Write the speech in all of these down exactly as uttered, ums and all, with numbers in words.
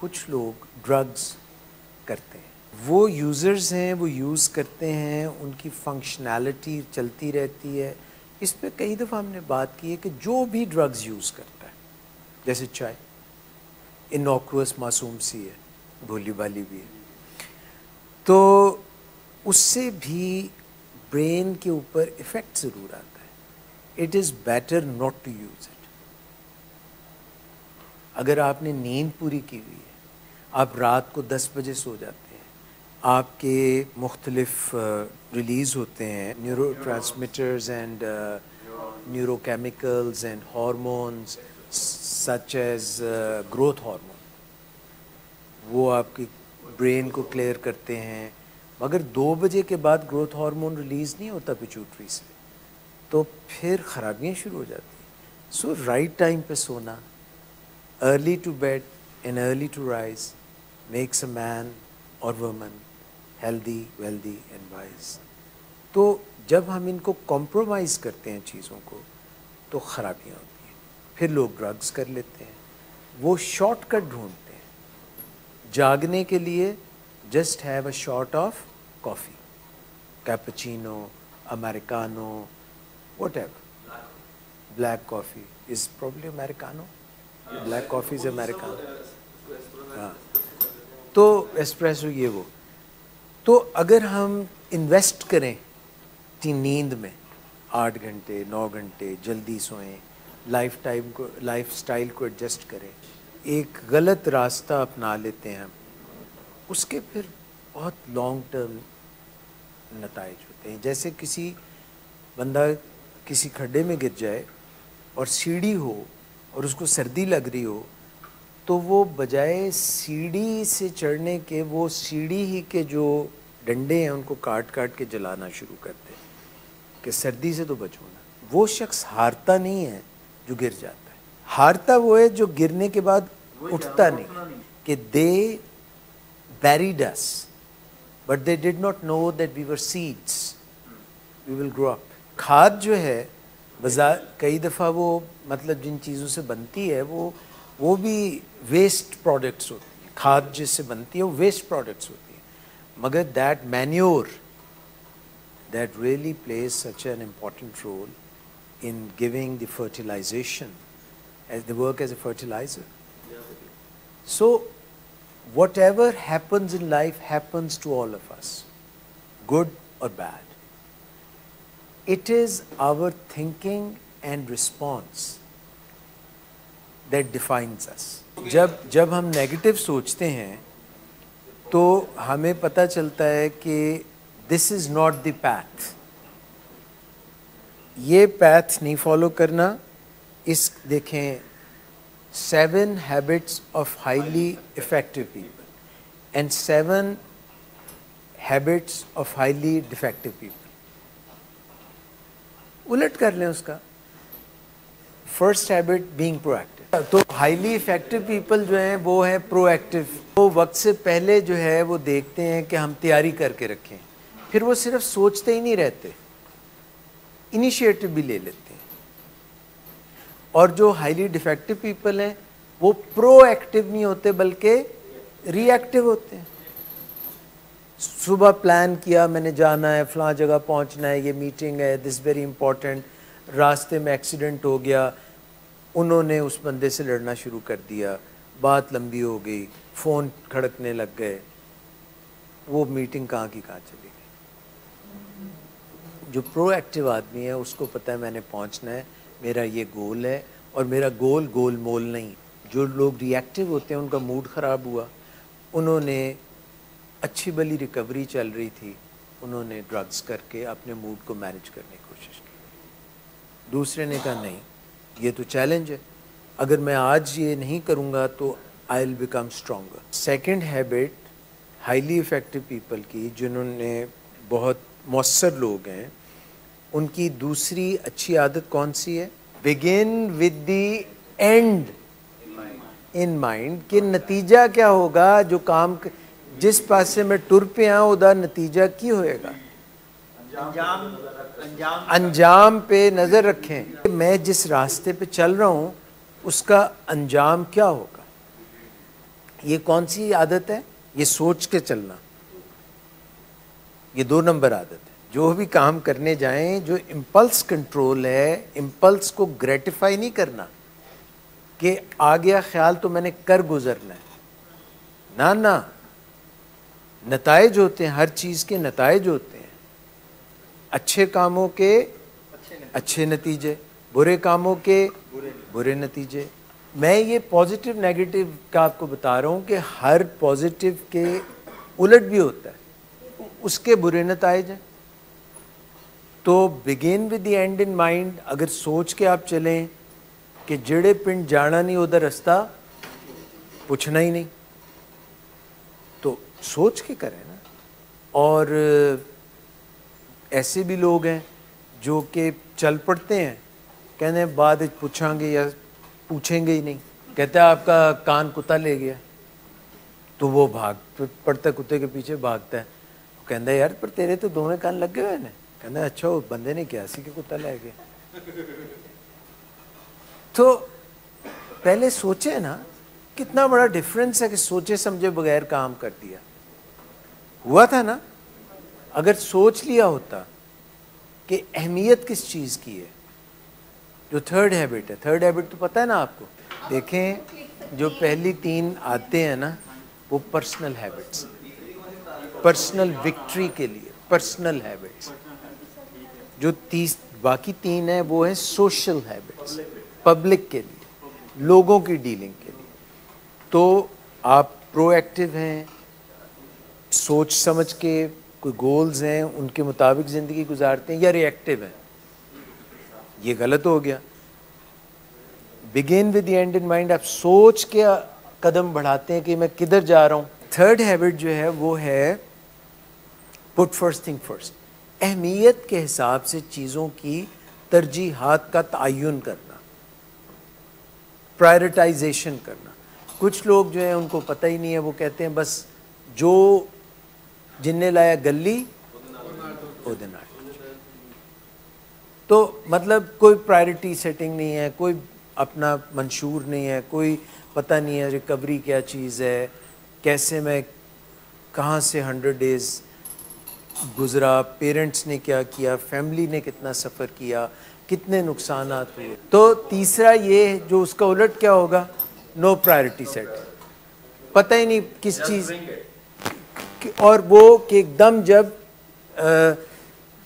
कुछ लोग ड्रग्स करते हैं, वो यूज़र्स हैं, वो यूज़ करते हैं, उनकी फंक्शनैलिटी चलती रहती है। इस पर कई दफ़ा हमने बात की है कि जो भी ड्रग्स यूज़ करता है, जैसे चाय इनॉक्यूअस मासूम सी है, भोली भाली भी है, तो उससे भी ब्रेन के ऊपर इफ़ेक्ट ज़रूर आता है। It is better not to use it. अगर आपने नींद पूरी की हुई है, आप रात को दस बजे सो जाते हैं, आपके मुख्तलिफ रिलीज़ होते हैं neurotransmitters and neurochemicals and hormones such as growth hormone, वो आपकी ब्रेन को क्लियर करते हैं। मगर दो बजे के बाद ग्रोथ हार्मोन रिलीज़ नहीं होता पिट्यूटरी से, तो फिर ख़राबियाँ शुरू हो जाती हैं। सो राइट टाइम पे सोना, early to bed and early to rise makes a man और woman healthy, wealthy and wise. तो जब हम इनको कॉम्प्रोमाइज़ करते हैं चीज़ों को, तो ख़राबियाँ होती हैं। फिर लोग ड्रग्स कर लेते हैं, वो शॉर्टकट ढूंढते हैं जागने के लिए। Just have a shot of coffee, cappuccino, americano, whatever. Black coffee is probably americano, black coffee is americano, हाँ, तो एस्प्रेसो ये वो। तो अगर हम इन्वेस्ट करें ती नींद में, आठ घंटे नौ घंटे जल्दी सोएं, लाइफ टाइम को लाइफ स्टाइल को एडजस्ट करें, एक गलत रास्ता अपना लेते हैं हम, उसके फिर बहुत लॉन्ग टर्म नताइज होते हैं। जैसे किसी बंदा किसी खड्डे में गिर जाए और सीढ़ी हो और उसको सर्दी लग रही हो, तो वो बजाय सीढ़ी से चढ़ने के वो सीढ़ी ही के जो डंडे हैं उनको काट काट के जलाना शुरू करते हैं कि सर्दी से तो बचो ना। वो शख्स हारता नहीं है जो गिर जाता है, हारता वो है जो गिरने के बाद उठता नहीं। कि दे buried us, but they did not know that we were seeds. We will grow up. खाद जो है बाजार कई दफ़ा वो मतलब जिन चीज़ों से बनती है वो वो भी वेस्ट प्रोडक्ट्स होती हैं। खाद जिससे बनती है वो वेस्ट प्रोडक्ट्स होती हैं, मगर that manure that really plays such an important role in giving the fertilization as the work as a fertilizer. So whatever happens in life happens to all of us, good or bad. It is our thinking and response that defines us. जब जब हम negative सोचते हैं तो हमें पता चलता है कि this is not the path, ये path नहीं follow करना। इस देखें seven habits of highly effective people and seven habits of highly defective people, उलट कर लें उसका। first habit being proactive, तो highly effective people जो हैं वो हैं proactive, वो वक्त से पहले जो है वो देखते हैं कि हम तैयारी करके रखें, फिर वो सिर्फ सोचते ही नहीं रहते, initiative भी ले लेते हैं। और जो हाईली डिफेक्टिव पीपल हैं वो प्रोएक्टिव नहीं होते बल्कि रिएक्टिव होते हैं। सुबह प्लान किया मैंने जाना है, फलां जगह पहुंचना है, ये मीटिंग है, दिस वेरी इंपॉर्टेंट, रास्ते में एक्सीडेंट हो गया, उन्होंने उस बंदे से लड़ना शुरू कर दिया, बात लंबी हो गई, फ़ोन खड़कने लग गए, वो मीटिंग कहाँ की कहाँ चली गई। जो प्रोएक्टिव आदमी है उसको पता है मैंने पहुँचना है, मेरा ये गोल है और मेरा गोल गोल मोल नहीं। जो लोग रिएक्टिव होते हैं उनका मूड ख़राब हुआ, उन्होंने अच्छी भली रिकवरी चल रही थी, उन्होंने ड्रग्स करके अपने मूड को मैनेज करने की कोशिश की। दूसरे ने कहा नहीं ये तो चैलेंज है, अगर मैं आज ये नहीं करूँगा तो I will become stronger. Second habit highly effective people की, जिन्होंने बहुत मौसर लोग हैं, उनकी दूसरी अच्छी आदत कौन सी है? Begin with the end in mind, कि नतीजा क्या होगा, जो काम जिस पासे में टुर पे आऊँ उधर नतीजा की होएगा, अंजाम अंजाम पे नज़र रखें। मैं जिस रास्ते पे चल रहा हूँ उसका अंजाम क्या होगा, ये कौन सी आदत है? ये सोच के चलना, ये दो नंबर आदत है। जो भी काम करने जाएं, जो इम्पल्स कंट्रोल है, इम्पल्स को ग्रेटिफाई नहीं करना कि आ गया ख्याल तो मैंने कर गुजरना है, ना ना, नताइज होते हैं, हर चीज़ के नताइज होते हैं। अच्छे कामों के अच्छे नतीजे, बुरे कामों के बुरे नतीजे। मैं ये पॉजिटिव नेगेटिव का आपको बता रहा हूँ कि हर पॉजिटिव के उलट भी होता है, उसके बुरे नतीजे। तो begin with the end in mind. अगर सोच के आप चलें कि जेड़े पिंड जाना नहीं उधर रास्ता पूछना ही नहीं, तो सोच के करें ना। और ऐसे भी लोग हैं जो कि चल पड़ते हैं, कहने बाद पूछांगे या पूछेंगे ही नहीं, कहता है आपका कान कुत्ता ले गया, तो वो भाग पड़ता, कुत्ते के पीछे भागता है। वो कहता है यार पर तेरे तो दोनों कान लग गए हैं। कहना अच्छा वो बंदे ने क्या सी कि कुत्ता ले गया। तो पहले सोचे ना, कितना बड़ा डिफरेंस है कि सोचे समझे बगैर काम कर दिया। हुआ था ना, अगर सोच लिया होता कि अहमियत किस चीज़ की है, जो थर्ड हैबिट है। थर्ड हैबिट तो पता है ना आपको। देखें जो पहली तीन आते हैं ना, वो पर्सनल हैबिट्स, पर्सनल विक्ट्री के लिए पर्सनल हैबिट्स। जो तीस बाकी तीन है वो है सोशल हैबिट्स, पब्लिक के लिए, लोगों की डीलिंग के लिए। तो आप प्रोएक्टिव हैं, सोच समझ के कोई गोल्स हैं उनके मुताबिक ज़िंदगी गुजारते हैं, या रिएक्टिव हैं। ये गलत हो गया। Begin with the end in mind. आप सोच के कदम बढ़ाते हैं कि मैं किधर जा रहा हूँ। थर्ड हैबिट जो है वो है पुट फर्स्ट थिंग फर्स्ट। अहमियत के हिसाब से चीज़ों की तरजीहात का तयन करना, प्रायरटाइजेशन करना। कुछ लोग जो हैं उनको पता ही नहीं है, वो कहते हैं बस जो जिन्ने लाया गली ओदे नाल। तो मतलब कोई प्रायोरिटी सेटिंग नहीं है, कोई अपना मंशूर नहीं है, कोई पता नहीं है रिकवरी क्या चीज़ है, कैसे मैं कहाँ से हंड्रेड डेज़ गुजरा, पेरेंट्स ने क्या किया, फैमिली ने कितना सफ़र किया, कितने नुकसान हुए। तो तीसरा ये जो उसका उलट क्या होगा, नो प्रायोरिटी सेट। पता ही नहीं किस चीज़, और वो कि एकदम जब आ,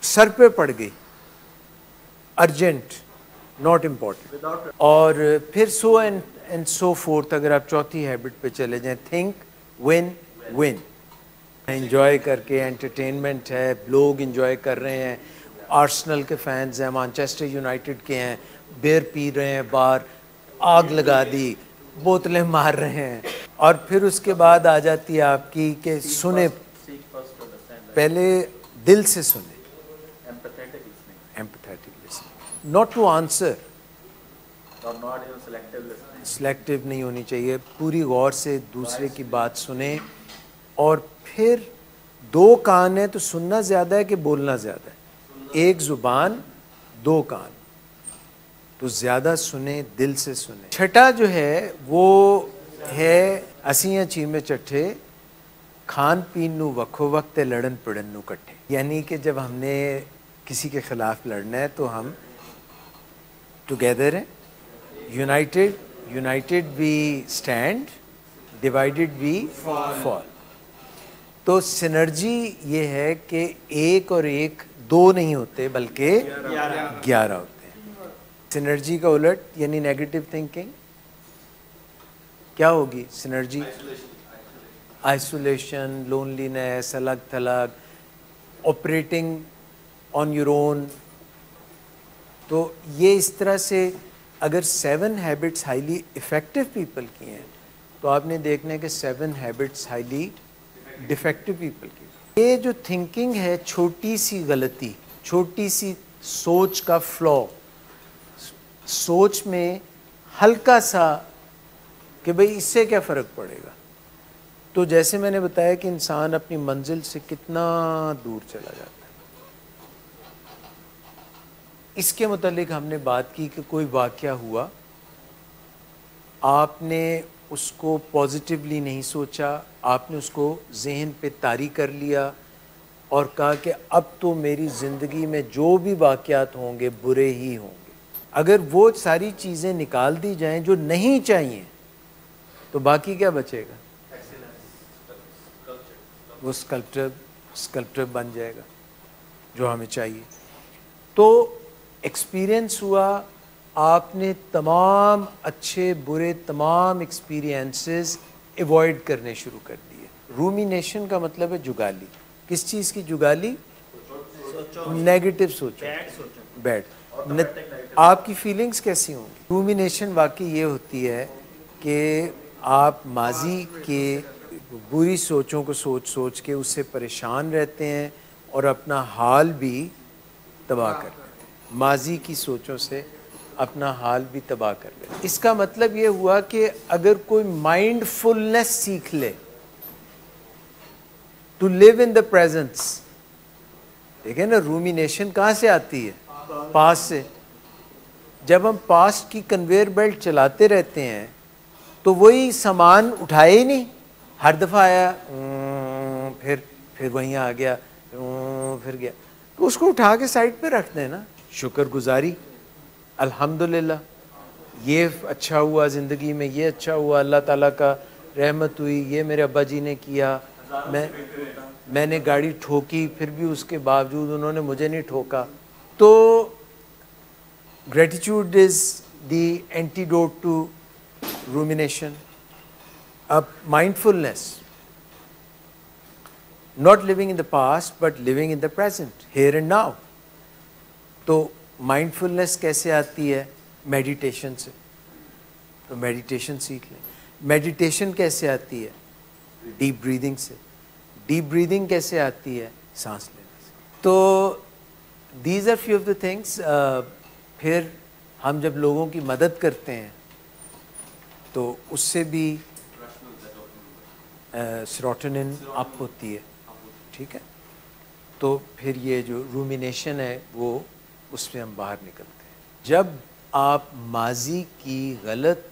सर पे पड़ गई, अर्जेंट, नॉट इम्पॉर्टेंट। और फिर so and and so forth. अगर आप चौथी हैबिट पे चले जाएं, थिंक विन विन। एंजॉय करके, एंटरटेनमेंट है, लोग एंजॉय कर रहे हैं, आर्सेनल के फैंस हैं, मैनचेस्टर यूनाइटेड के हैं, बेर पी रहे हैं, बार आग लगा दी, बोतलें मार रहे हैं। और फिर उसके बाद आ जाती है आपकी कि सुने, पहले दिल से सुने, empathetic listening, not to answer, selective नहीं होनी चाहिए, पूरी गौर से दूसरे की बात सुने। और फिर दो कान है तो सुनना ज़्यादा है कि बोलना ज़्यादा है? एक ज़ुबान दो कान, तो ज़्यादा सुने, दिल से सुने। छठा जो है वो है असियाँ चीमें चट्ठे, खान पीन नू वक्ो वक्त, लड़न पिड़न नू कट्ठे। यानी कि जब हमने किसी के ख़िलाफ़ लड़ना है तो हम टुगेदर हैं, united, united we stand, divided we fall. तो सिनर्जी ये है कि एक और एक दो नहीं होते बल्कि ग्यारह होते हैं। सिनर्जी का उलट यानी नेगेटिव थिंकिंग क्या होगी? सिनर्जी, आइसोलेशन, लोनलीनेस, अलग थलग, ऑपरेटिंग ऑन योर ओन। तो ये इस तरह से अगर seven habits highly effective people की हैं, तो आपने देखना है कि seven habits highly defective people की। ये जो थिंकिंग है, छोटी सी गलती, छोटी सी सोच का फ्लॉ, सोच में हल्का सा कि भाई इससे क्या फ़र्क पड़ेगा। तो जैसे मैंने बताया कि इंसान अपनी मंजिल से कितना दूर चला जाता है। इसके मुतालिक हमने बात की कि कोई वाक़या हुआ, आपने उसको पॉजिटिवली नहीं सोचा, आपने उसको जहन पे तारी कर लिया और कहा कि अब तो मेरी ज़िंदगी में जो भी वाक़यात होंगे बुरे ही होंगे। अगर वो सारी चीज़ें निकाल दी जाएं जो नहीं चाहिए तो बाकी क्या बचेगा? वो स्कल्पचर स्कल्पचर बन जाएगा जो हमें चाहिए। तो एक्सपीरियंस हुआ, आपने तमाम अच्छे बुरे तमाम एक्सपीरियंसेस एवॉइड करने शुरू कर दिए। रूमिनेशन का मतलब है जुगाली। किस चीज़ की जुगाली? नेगेटिव सोचो, बैड। आपकी फीलिंग्स कैसी होंगी? रूमिनेशन वाकई ये होती है कि आप माजी के बुरी सोचों को सोच सोच के उससे परेशान रहते हैं और अपना हाल भी तबाह कर लेते हैं। माजी की सोचों से अपना हाल भी तबाह कर लेते हैं। इसका मतलब ये हुआ कि अगर कोई माइंडफुलनेस सीख ले, to live in the presence. देखें ना, रूमिनेशन कहाँ से आती है? पास से। जब हम पास्ट की कन्वेयर बेल्ट चलाते रहते हैं तो वही सामान उठाए ही नहीं, हर दफ़ा आया फिर फिर वहीं आ गया फिर गया, तो उसको उठा के साइड पे रख देना। शुक्रगुजारी, अल्हम्दुलिल्लाह, ये अच्छा हुआ ज़िंदगी में, ये अच्छा हुआ, अल्लाह ताला का रहमत हुई, ये मेरे अब्बा जी ने किया, मैं मैंने गाड़ी ठोकी फिर भी उसके बावजूद उन्होंने मुझे नहीं ठोका। तो gratitude is the antidote to rumination. अब mindfulness, not living in the past but living in the present, here and now। तो mindfulness कैसे आती है? meditation से। तो meditation सीख लें। meditation कैसे आती है? deep breathing से। deep breathing कैसे आती है? सांस लेने से। तो these are few of the things। फिर हम जब लोगों की मदद करते हैं तो उससे भी सेरोटोनिन अप होती है, ठीक है? तो फिर ये जो रूमिनेशन है वो उसमें हम बाहर निकलते हैं। जब आप माजी की गलत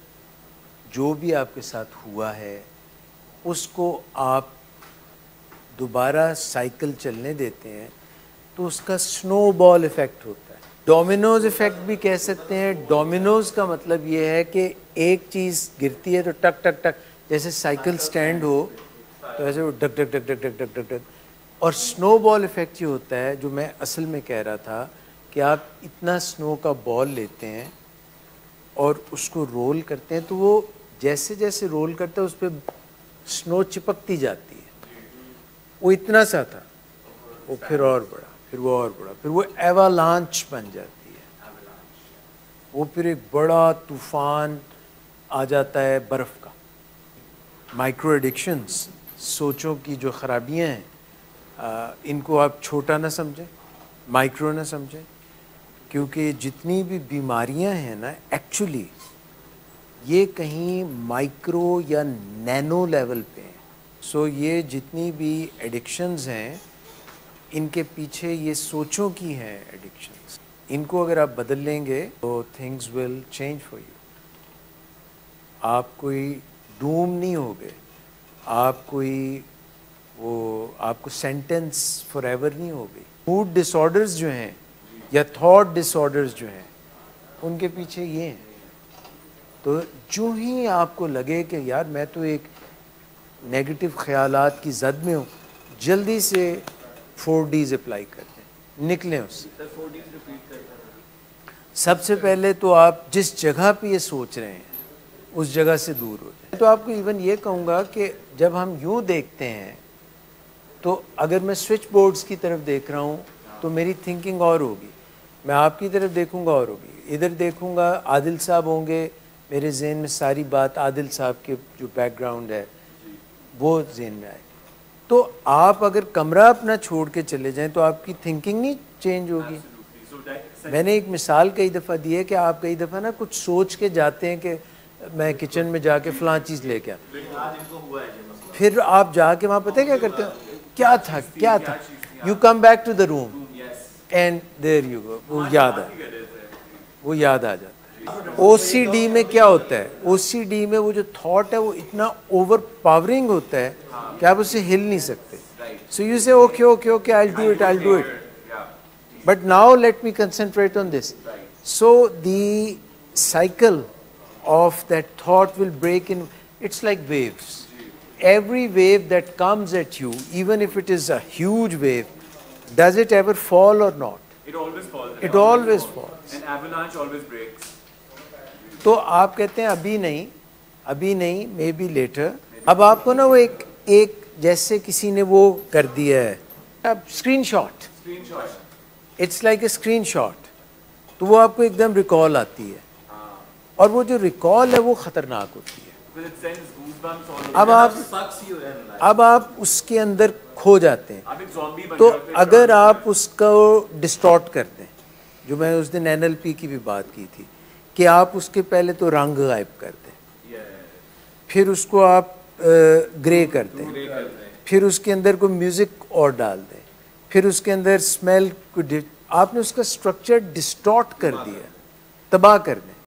जो भी आपके साथ हुआ है उसको आप दोबारा साइकिल चलने देते हैं तो उसका स्नोबॉल इफ़ेक्ट होता है। डोमिनोज इफ़ेक्ट भी कह सकते हैं। डोमिनोज का मतलब ये है कि एक चीज़ गिरती है तो टक टक टक, जैसे साइकिल स्टैंड हो तो ऐसे वो duck duck duck duck duck duck duck. और स्नो बॉल इफ़ेक्ट ये होता है जो मैं असल में कह रहा था कि आप इतना स्नो का बॉल लेते हैं और उसको रोल करते हैं तो वो जैसे जैसे रोल करते हैं उस पर स्नो चिपकती जाती है। वो इतना सा था, वो फिर और बड़ा, फिर वो और बड़ा, फिर वो एवालांच बन जाती है। वो फिर एक बड़ा तूफान आ जाता है बर्फ़ का। माइक्रो एडिक्शंस, सोचों की जो ख़राबियाँ हैं, आ, इनको आप छोटा ना समझें, माइक्रो ना समझें, क्योंकि जितनी भी बीमारियाँ हैं ना, एक्चुअली ये कहीं माइक्रो या नैनो लेवल पे हैं। सो ये जितनी भी एडिक्शंस हैं इनके पीछे ये सोचों की हैं एडिक्शंस। इनको अगर आप बदल लेंगे तो things will change for you. आप कोई डूम नहीं हो गए, आप कोई वो आपको सेंटेंस फॉर एवर नहीं हो गई। मूड डिसऑर्डर्स जो हैं या थॉट डिसऑर्डर्स जो हैं उनके पीछे ये हैं। तो जो ही आपको लगे कि यार मैं तो एक नेगेटिव ख्यालात की जद में हूँ, जल्दी से फोर डीज अप्लाई कर दें, निकलें उससे। सबसे पहले तो आप जिस जगह पे ये सोच रहे हैं उस जगह से दूर हो जाए। तो आपको इवन ये कहूँगा कि जब हम यूँ देखते हैं तो अगर मैं स्विच बोर्ड्स की तरफ देख रहा हूँ तो मेरी थिंकिंग और होगी, मैं आपकी तरफ देखूँगा और होगी। इधर देखूँगा आदिल साहब होंगे, मेरे जहन में सारी बात आदिल साहब के जो बैकग्राउंड है वो जहन में आए। तो आप अगर कमरा अपना छोड़ के चले जाएँ तो आपकी थिंकिंग नहीं चेंज होगी। मैंने एक मिसाल कई दफ़ा दी है कि आप कई दफ़ा ना कुछ सोच के जाते हैं कि मैं किचन में जाके फलां चीज़ ले गया, फिर आप जाके वहाँ पता है क्या करते हो, क्या था क्या था, you come back to the room and there you go, वो याद आ वो याद आ जाता है। ओसीडी में क्या होता है, ओसीडी में वो जो थॉट है वो इतना ओवर पावरिंग होता है कि आप उससे हिल नहीं सकते. So you say okay okay okay I will do it I will do it but now let me concentrate on this. So the cycle of that thought will break in. It's like waves. Every wave that comes at you, even if it is a huge wave, does it ever fall or not? It always falls. It, it always, always falls. falls. An avalanche always breaks. तो आप कहते हैं अभी नहीं, अभी नहीं, maybe later. अब आपको ना वो एक एक जैसे किसी ने वो कर दिया है. अब screenshot. Screenshot. It's like a screenshot. तो वो आपको एकदम recall आती है. और वो जो रिकॉल है वो खतरनाक होती है. अब आप अब आप उसके अंदर खो जाते हैं. तो अगर आप उसको डिस्टॉर्ट करते हैं, जो मैं उस दिन एनएलपी की भी बात की थी, कि आप उसके पहले तो रंग गायब करते हैं, फिर उसको आप ग्रे करते हैं, फिर उसके अंदर कोई म्यूजिक और डाल दें, फिर उसके अंदर स्मेल को, आपने उसका स्ट्रक्चर डिस्टॉर्ट कर दिया, तबाह कर दें.